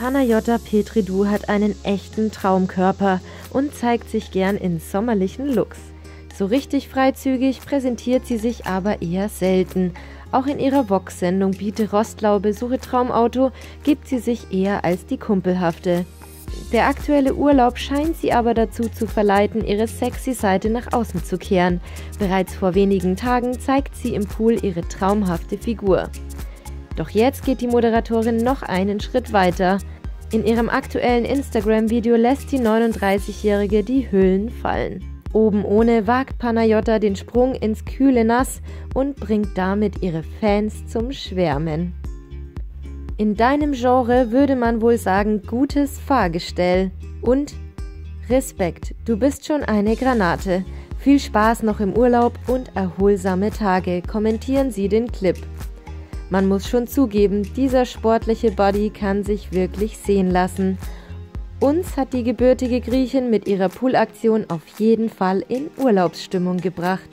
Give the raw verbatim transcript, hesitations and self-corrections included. Panagiota Petridou hat einen echten Traumkörper und zeigt sich gern in sommerlichen Looks. So richtig freizügig präsentiert sie sich aber eher selten. Auch in ihrer Vox-Sendung Biete Rostlaube – Suche Traumauto gibt sie sich eher als die Kumpelhafte. Der aktuelle Urlaub scheint sie aber dazu zu verleiten, ihre sexy Seite nach außen zu kehren. Bereits vor wenigen Tagen zeigt sie im Pool ihre traumhafte Figur. Doch jetzt geht die Moderatorin noch einen Schritt weiter. In ihrem aktuellen Instagram-Video lässt die neununddreißigjährige die Hüllen fallen. Oben ohne wagt Panagiota den Sprung ins kühle Nass und bringt damit ihre Fans zum Schwärmen. In deinem Genre würde man wohl sagen, gutes Fahrgestell und Respekt, du bist schon eine Granate. Viel Spaß noch im Urlaub und erholsame Tage, kommentieren sie den Clip. Man muss schon zugeben, dieser sportliche Body kann sich wirklich sehen lassen. Uns hat die gebürtige Griechin mit ihrer Poolaktion auf jeden Fall in Urlaubsstimmung gebracht.